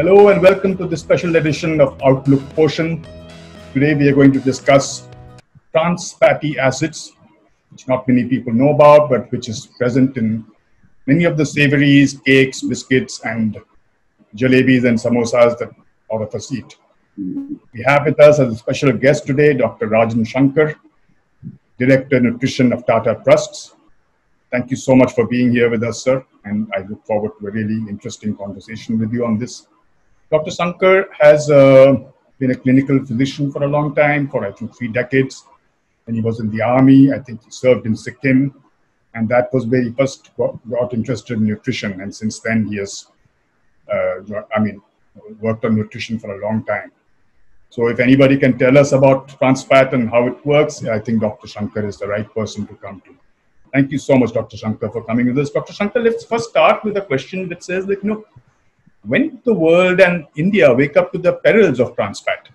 Hello and welcome to this special edition of Outlook Poshan. Today we are going to discuss trans fatty acids, which not many people know about, but which is present in many of the savories, cakes, biscuits, and jalebis and samosas that all of us eat. We have with us as a special guest today, Dr. Rajan Shankar, Director of Nutrition of Tata Trusts. Thank you so much for being here with us, sir, and I look forward to a really interesting conversation with you on this. Dr. Shankar has been a clinical physician for a long time, for I think 3 decades, and he was in the army. I think he served in Sikkim, and that was where he first got interested in nutrition, and since then he has, worked on nutrition for a long time. So if anybody can tell us about trans fat and how it works, I think Dr. Shankar is the right person to come to. Thank you so much, Dr. Shankar, for coming with us. Dr. Shankar, let's first start with a question that says that, when did the world and India wake up to the perils of trans fat?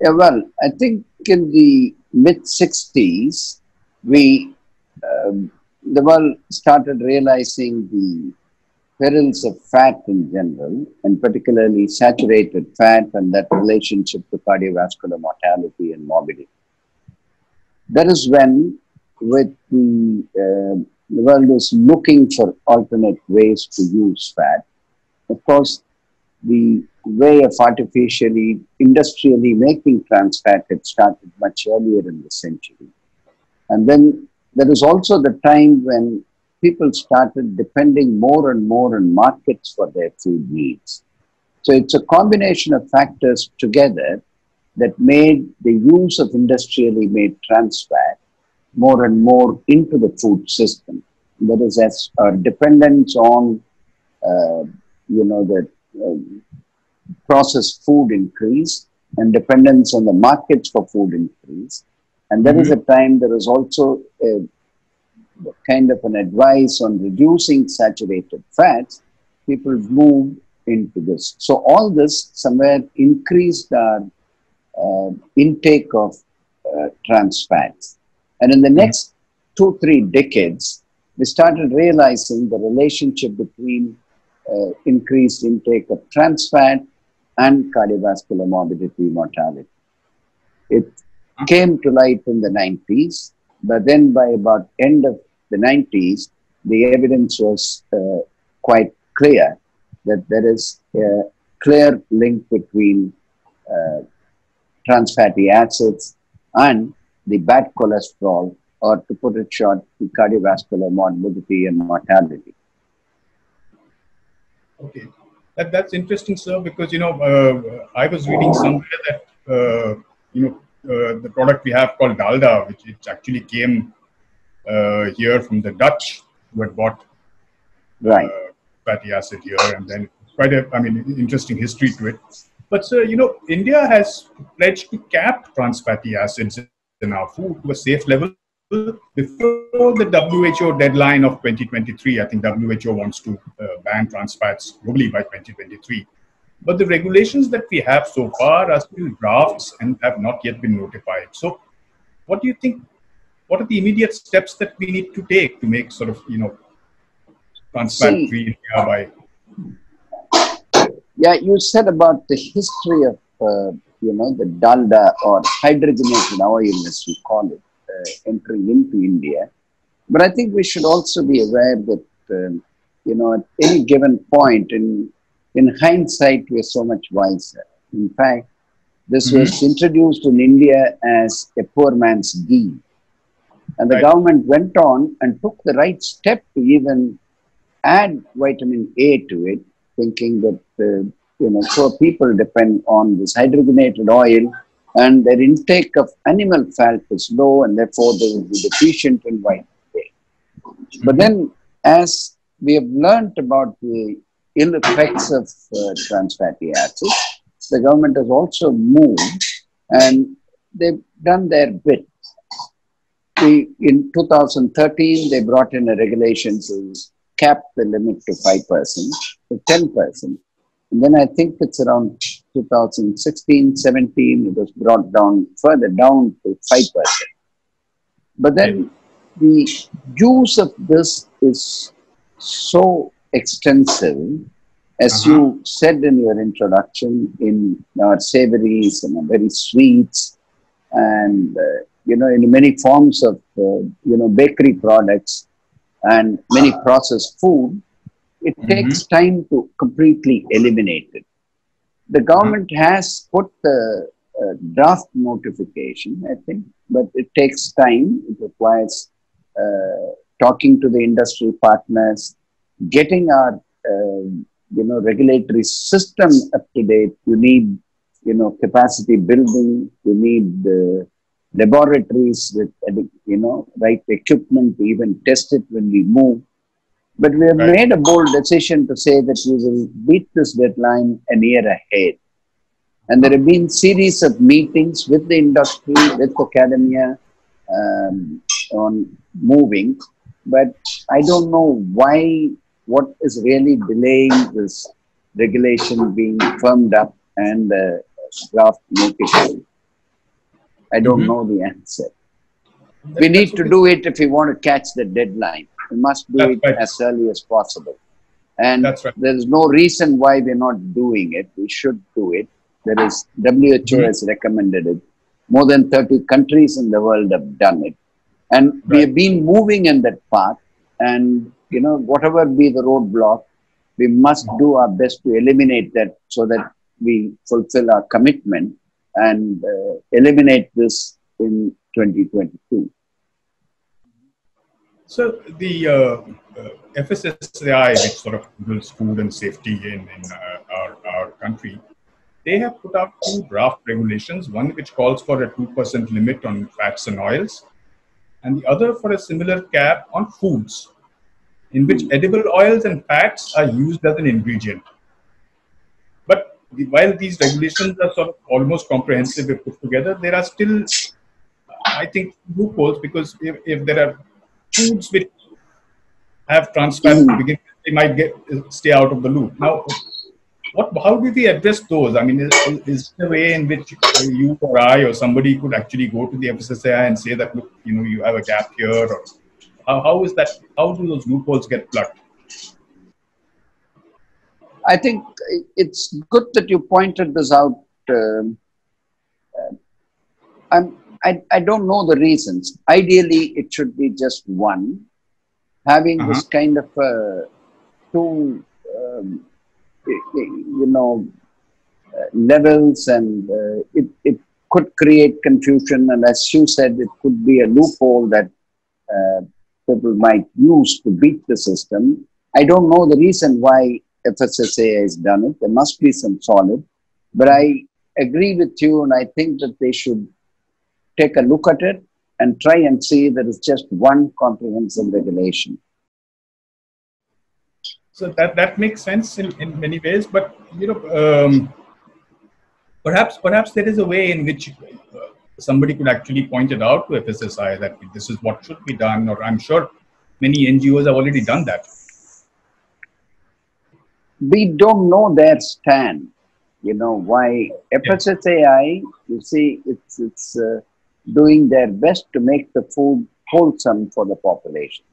Yeah, well, I think in the mid-60s, the world started realizing the perils of fat in general, and particularly saturated fat and that relationship to cardiovascular mortality and morbidity. That is when, with the world is looking for alternate ways to use fat. Of course, the way of industrially making trans fat had started much earlier in the century. And then there is also the time when people started depending more and more on markets for their food needs. So it's a combination of factors together that made the use of industrially made trans fat more and more into the food system. That is, as our dependence on, the processed food increased and dependence on the markets for food increased. And that is a time there is also a kind of an advice on reducing saturated fats. People moved into this. So all this somewhere increased our intake of trans fats. And in the next 2-3 decades, we started realizing the relationship between increased intake of trans fat and cardiovascular morbidity mortality. It came to light in the 90s, but then by about end of the 90s, the evidence was quite clear that there is a clear link between trans fatty acids and the bad cholesterol, or to put it short, the cardiovascular morbidity and mortality. Okay, that's interesting, sir, because, I was reading somewhere that, the product we have called Dalda, which it actually came here from the Dutch who had bought fatty acid here, and then quite a, interesting history to it. But sir, India has pledged to cap trans fatty acids in our food to a safe level before the WHO deadline of 2023. I think WHO wants to ban trans fats globally by 2023. But the regulations that we have so far are still drafts and have not yet been notified. So what do you think, what are the immediate steps that we need to take to make sort of, trans fat free India by... Yeah, you said about the history of, the Dalda or hydrogenated oil, as we call it, entering into India. But I think we should also be aware that, at any given point, in hindsight, we are so much wiser. In fact, this was introduced in India as a poor man's ghee. And the government went on and took the right step to even add vitamin A to it, thinking that, poor people depend on this hydrogenated oil and their intake of animal fat is low and therefore they will be deficient in vitamin A. But then, as we have learned about the ill effects of trans fatty acids, the government has also moved and they've done their bit. In 2013, they brought in a regulation to cap the limit to 5%, to 10%. And then I think it's around 2016, 17, it was brought down further down to 5%. But then the use of this is so extensive, as you said in your introduction, in our savories and our very sweets and, you know, in many forms of, you know, bakery products and many processed food, it takes time to completely eliminate it. The government has put the draft notification, I think, but it takes time. It requires talking to the industry partners, getting our, you know, regulatory system up to date. You need, you know, capacity building. You need laboratories with, you know, right equipment to even test it when we move. But we have made a bold decision to say that we will beat this deadline a year ahead. And there have been series of meetings with the industry, with academia, on moving. But I don't know why, what is really delaying this regulation being firmed up and draft notified. I don't know the answer. We need to do it if we want to catch the deadline. We must do it as early as possible. And there is no reason why we're not doing it. We should do it. There is, WHO has recommended it. More than 30 countries in the world have done it. And we have been moving in that path. And, you know, whatever be the roadblock, we must do our best to eliminate that so that we fulfill our commitment and eliminate this in 2022. So the FSSAI, which sort of rules food and safety in our country, they have put out two draft regulations, one which calls for a 2% limit on fats and oils, and the other for a similar cap on foods, in which edible oils and fats are used as an ingredient. But while these regulations are sort of almost comprehensive if put together, there are still, I think, loopholes, because if there are foods which have trans fats to begin, they might stay out of the loop. Now, how do we address those? I mean, is there a way in which you or I or somebody could actually go to the FSSAI and say that, look, you know, you have a gap here? Or how is that? How do those loopholes get plugged? I think it's good that you pointed this out. I don't know the reasons. Ideally, it should be just one. Having this kind of two, you know, levels, and it could create confusion. And as you said, it could be a loophole that people might use to beat the system. I don't know the reason why FSSAI has done it. There must be some solid. But I agree with you, and I think that they should take a look at it and try and see that it's just one comprehensive regulation. So that makes sense in many ways, but you know, perhaps there is a way in which somebody could actually point it out to FSSAI that this is what should be done, or I'm sure many NGOs have already done that. We don't know their stand, you know, why FSSAI, you see, it's doing their best to make the food wholesome for the population.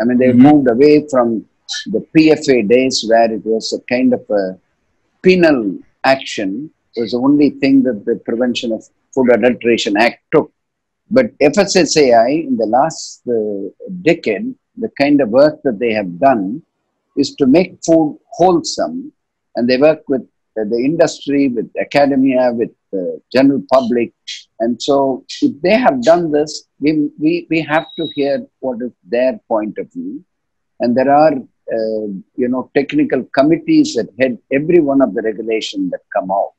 I mean, they've moved away from the PFA days where it was a kind of a penal action. It was the only thing that the Prevention of Food Adulteration Act took. But FSSAI, in the last decade, the kind of work that they have done is to make food wholesome, and they work with the industry, with academia, with the general public. And so if they have done this, we have to hear what is their point of view. And there are, you know, technical committees that head every one of the regulations that come out.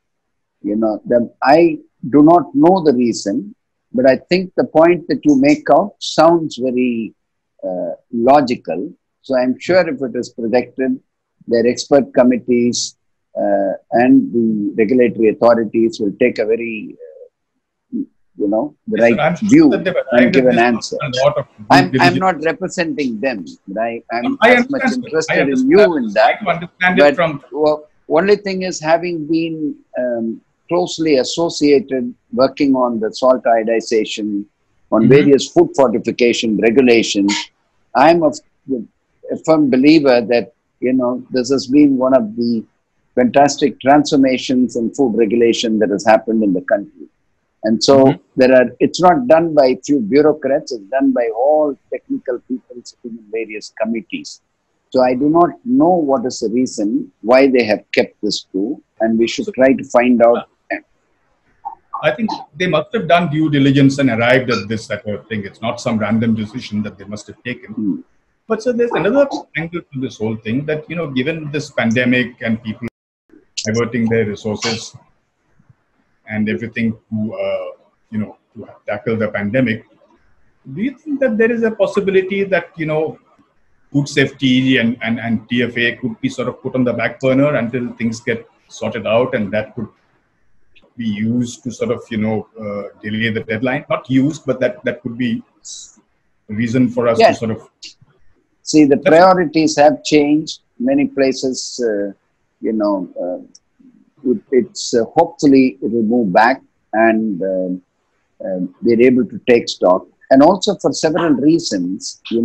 You know, I do not know the reason, but I think the point that you make out sounds very logical. So I'm sure if it is projected, their expert committees, and the regulatory authorities will take a very, you know, the right view and give an answer. I'm not representing them. I'm as much interested in you in that. But only thing is, having been closely associated, working on the salt iodization, on various food fortification regulations, I'm a firm believer that this has been one of the fantastic transformations in food regulation that has happened in the country. And so it's not done by few bureaucrats, it's done by all technical people sitting in various committees. So I do not know what is the reason why they have kept this true, and we should try to find out. I think they must have done due diligence and arrived at this type of thing. It's not some random decision that they must have taken. But so there's another angle to this whole thing that, given this pandemic and people diverting their resources and everything to, to tackle the pandemic, do you think that there is a possibility that, food safety and TFA could be sort of put on the back burner until things get sorted out, and that could be used to sort of, delay the deadline? Not used, but that could be a reason for us to sort of... See, the priorities have changed. Many places, it's hopefully it will move back and they're able to take stock. And also for several reasons, a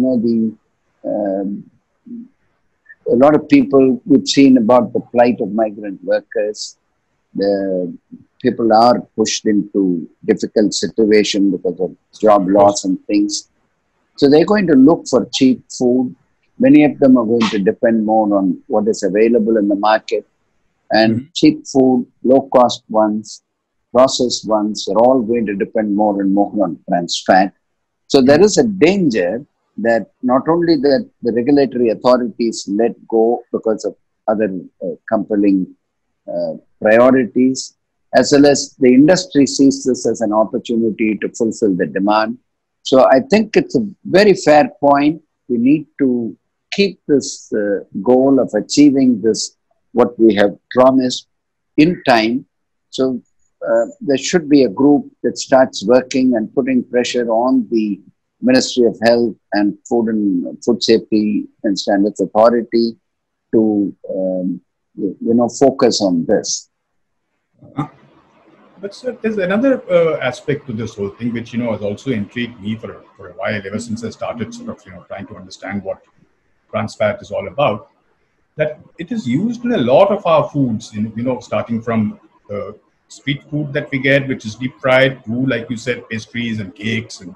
lot of people, we've seen about the plight of migrant workers. The people are pushed into difficult situation because of job loss and things. So they're going to look for cheap food. Many of them are going to depend more on what is available in the market. And cheap food, low-cost ones, processed ones are all going to depend more and more on trans fat. So there is a danger that not only that the regulatory authorities let go because of other compelling priorities, as well as the industry sees this as an opportunity to fulfill the demand. So I think it's a very fair point. We need to keep this goal of achieving this, what we have promised, in time. So there should be a group that starts working and putting pressure on the Ministry of Health and Food Safety and Standards Authority to focus on this. But sir, there's another aspect to this whole thing, which has also intrigued me for a while, ever since I started sort of trying to understand what trans fat is all about. That it is used in a lot of our foods, starting from street food that we get, which is deep fried, to, like you said, pastries and cakes and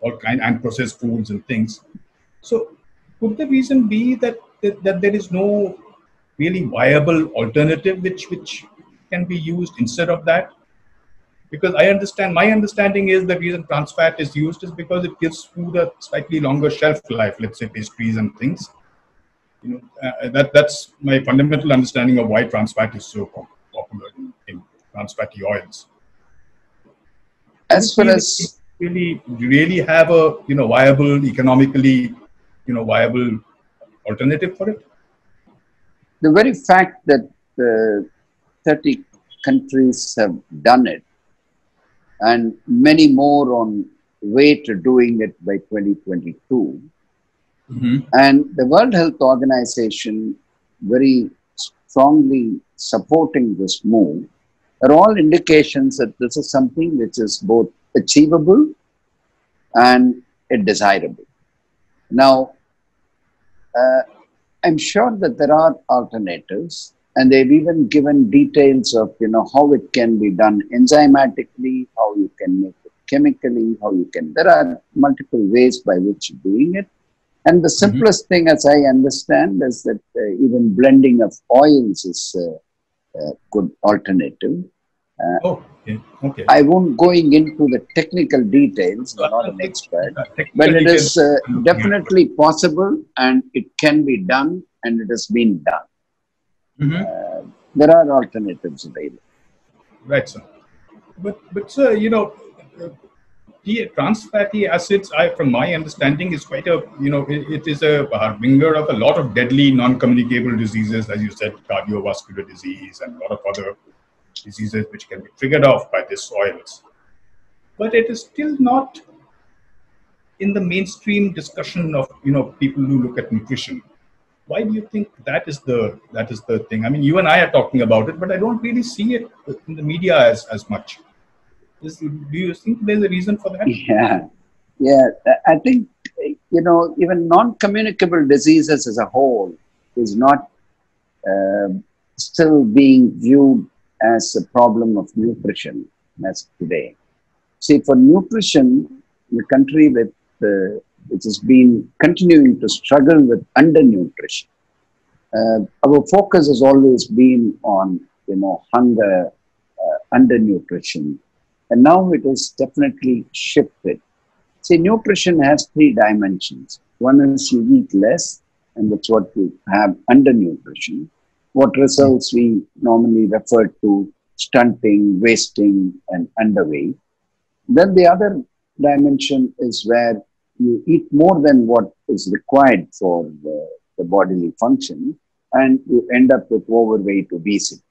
all kinds, and processed foods and things. So could the reason be that there is no really viable alternative which can be used instead of that? Because my understanding is the reason trans fat is used is because it gives food a slightly longer shelf life, let's say pastries and things. That's my fundamental understanding of why trans fat is so popular in trans fatty oils. As far as really have a viable, economically viable alternative for it. The very fact that 30 countries have done it, and many more on way to doing it by 2022. And the World Health Organization very strongly supporting this move are all indications that this is something which is both achievable and desirable. Now, I'm sure that there are alternatives, and they've even given details of how it can be done enzymatically, how you can make it chemically, there are multiple ways by which doing it. And the simplest thing, as I understand, is that even blending of oils is a good alternative. Okay. I won't going into the technical details, I'm not an expert, but it is definitely possible, and it can be done, and it has been done. There are alternatives available. Right, sir. But sir, the trans fatty acids, from my understanding, is quite a, it is a harbinger of a lot of deadly non-communicable diseases, as you said, cardiovascular disease and a lot of other diseases which can be triggered off by these oils. But it is still not in the mainstream discussion of, people who look at nutrition. Why do you think that is the thing? I mean, you and I are talking about it, but I don't really see it in the media as much. Do you think there's a reason for that? Yeah. I think, even non-communicable diseases as a whole is not still being viewed as a problem of nutrition as today. See, for nutrition, the country with which has been continuing to struggle with undernutrition, our focus has always been on, hunger, undernutrition, and now it is definitely shifted. See, nutrition has three dimensions. One is you eat less, and that's what we have undernutrition. What results we normally refer to stunting, wasting, and underweight. Then the other dimension is where you eat more than what is required for the bodily function, and you end up with overweight, obesity.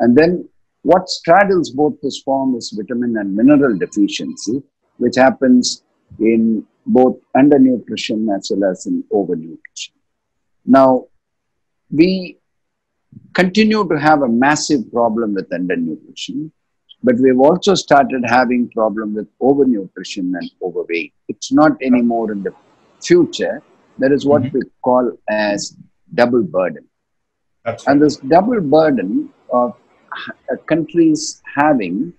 And then what straddles both this form is vitamin and mineral deficiency, which happens in both undernutrition as well as in overnutrition. Now, we continue to have a massive problem with undernutrition, but we've also started having problem with overnutrition and overweight. It's not anymore in the future. That is what we call as double burden. Absolutely. And this double burden of countries having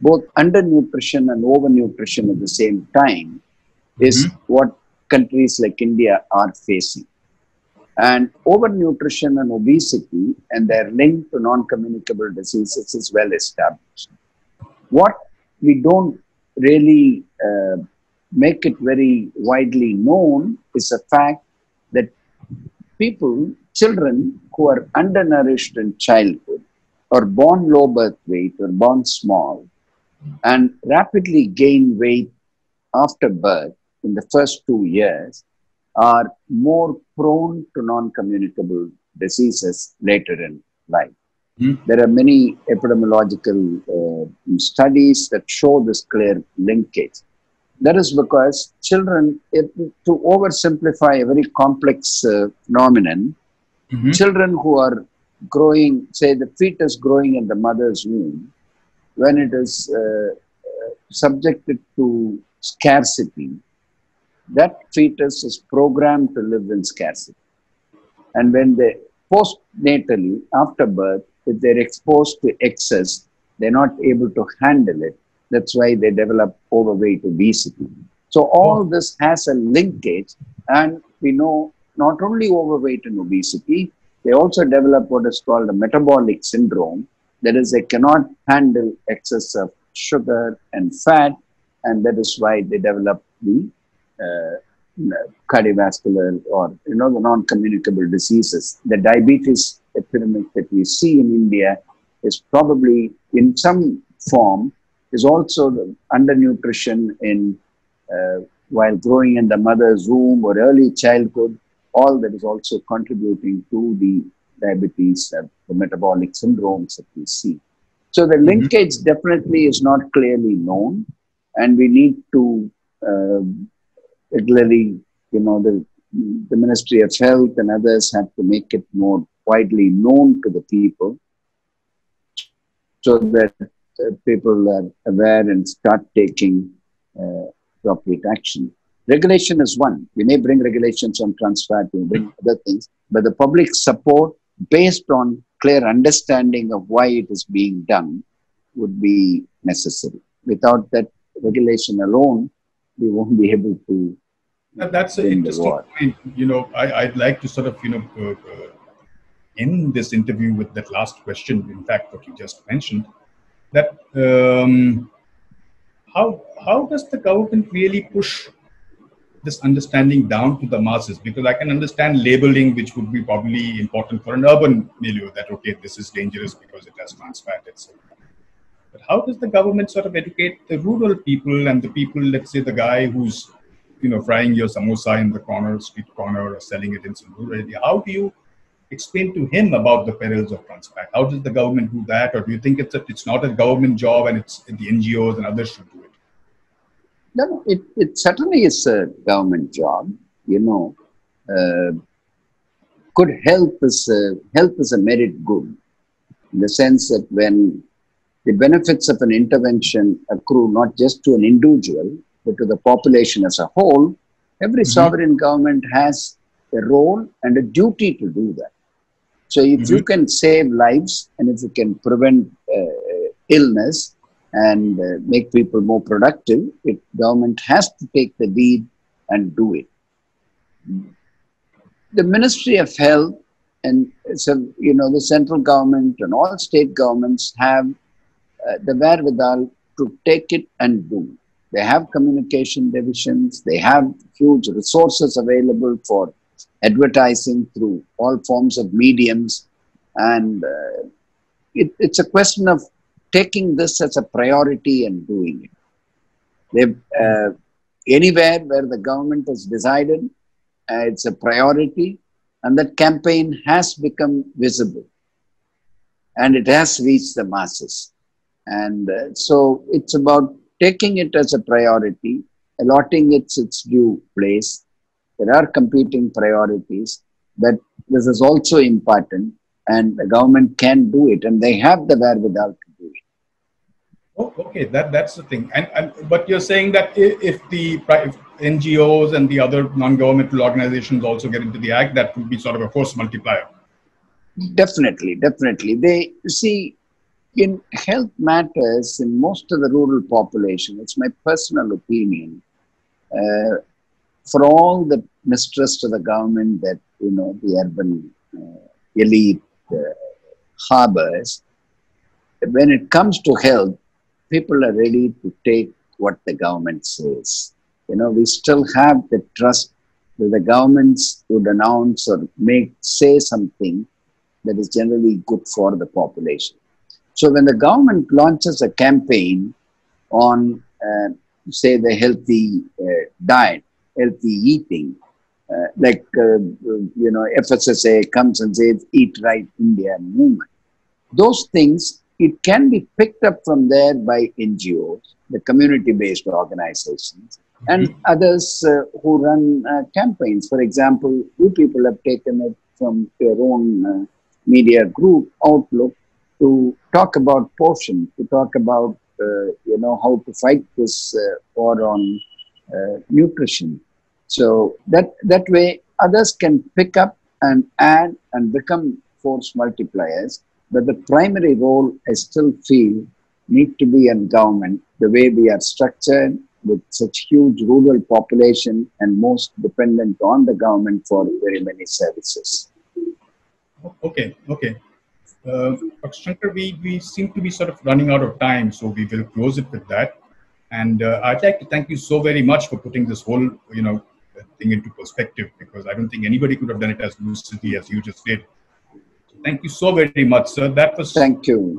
both undernutrition and overnutrition at the same time is what countries like India are facing. And overnutrition and obesity and their link to non-communicable diseases is well established. What we don't really make it very widely known is the fact that people, children who are undernourished in childhood or born low birth weight or born small and rapidly gain weight after birth in the first 2 years are more prone to non-communicable diseases later in life. There are many epidemiological studies that show this clear linkage. That is because children, to oversimplify a very complex phenomenon, children who are growing, say the fetus growing in the mother's womb, when it is subjected to scarcity, that fetus is programmed to live in scarcity. And when they postnatally, after birth, if they're exposed to excess, they're not able to handle it. That's why they develop overweight, obesity. So all this has a linkage, and we know not only overweight and obesity, they also develop what is called a metabolic syndrome. That is, they cannot handle excess of sugar and fat, and that is why they develop the cardiovascular or the non-communicable diseases. The diabetes epidemic that we see in India is probably in some form is also the undernutrition in while growing in the mother's womb or early childhood. All that is also contributing to the diabetes and the metabolic syndromes that we see. So the linkage definitely is not clearly known, and we need to particularly, the Ministry of Health and others have to make it more widely known to the people so that people are aware and start taking appropriate action. Regulation is one. We may bring regulations on trans fat, we bring other things, but the public support based on clear understanding of why it is being done would be necessary. Without that regulation alone, we won't be able to. That's an interesting point. I'd like to sort of, end this interview with that last question, in fact, what you just mentioned, that how does the government really push this understanding down to the masses? Because I can understand labeling, which would be probably important for an urban milieu, that, okay, this is dangerous because it has trans fat, etc. But how does the government sort of educate the rural people and the people, let's say the guy who's, frying your samosa in the street corner or selling it in some rural area? How do you explain to him about the perils of trans fat? How does the government do that? Or do you think it's not a government job and it's the NGOs and others should do it? No, it certainly is a government job. Good health is a merit good, in the sense that when the benefits of an intervention accrue not just to an individual, but to the population as a whole. Every sovereign government has a role and a duty to do that. So if you can save lives and if you can prevent illness and make people more productive, the government has to take the lead and do it. The Ministry of Health and the central government and all state governments have the wherewithal to take it and do. They have communication divisions. They have huge resources available for advertising through all forms of mediums. And it's a question of taking this as a priority and doing it. Anywhere where the government has decided, it's a priority, and that campaign has become visible. And it has reached the masses. And so it's about taking it as a priority, allotting its due place. There are competing priorities, but this is also important, and the government can do it, and they have the wherewithal to do it. Oh, okay, that's the thing. And but you're saying that if NGOs and the other non-governmental organizations also get into the act, that would be sort of a force multiplier. Definitely. In health matters, in most of the rural population, it's my personal opinion, for all the mistrust of the government that, the urban elite harbors, when it comes to health, people are ready to take what the government says. We still have the trust that the governments would announce or say something that is generally good for the population. So when the government launches a campaign on, say, the healthy diet, healthy eating, FSSAI comes and says, Eat Right India Movement. Those things, it can be picked up from there by NGOs, the community-based organizations, and others who run campaigns. For example, you people have taken it from your own media group, Outlook, to talk about portion, to talk about, how to fight this war on nutrition. So that way others can pick up and add and become force multipliers. But the primary role, I still feel, need to be in government, the way we are structured with such huge rural population and most dependent on the government for very many services. Okay. Dr. Shankar, we seem to be sort of running out of time, so we will close it with that. And I'd like to thank you so very much for putting this whole, thing into perspective, because I don't think anybody could have done it as lucidly as you just did. So thank you so very much, sir. That was... Thank you.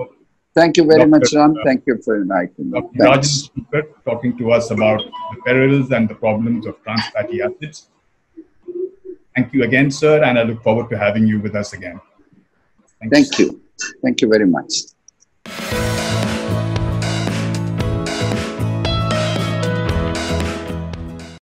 Thank you very much, Ram. Thank you for inviting me. Dr. Rajan Shankar talking to us about the perils and the problems of trans fatty acids. Thank you again, sir, and I look forward to having you with us again. Thank you. Thank you very much.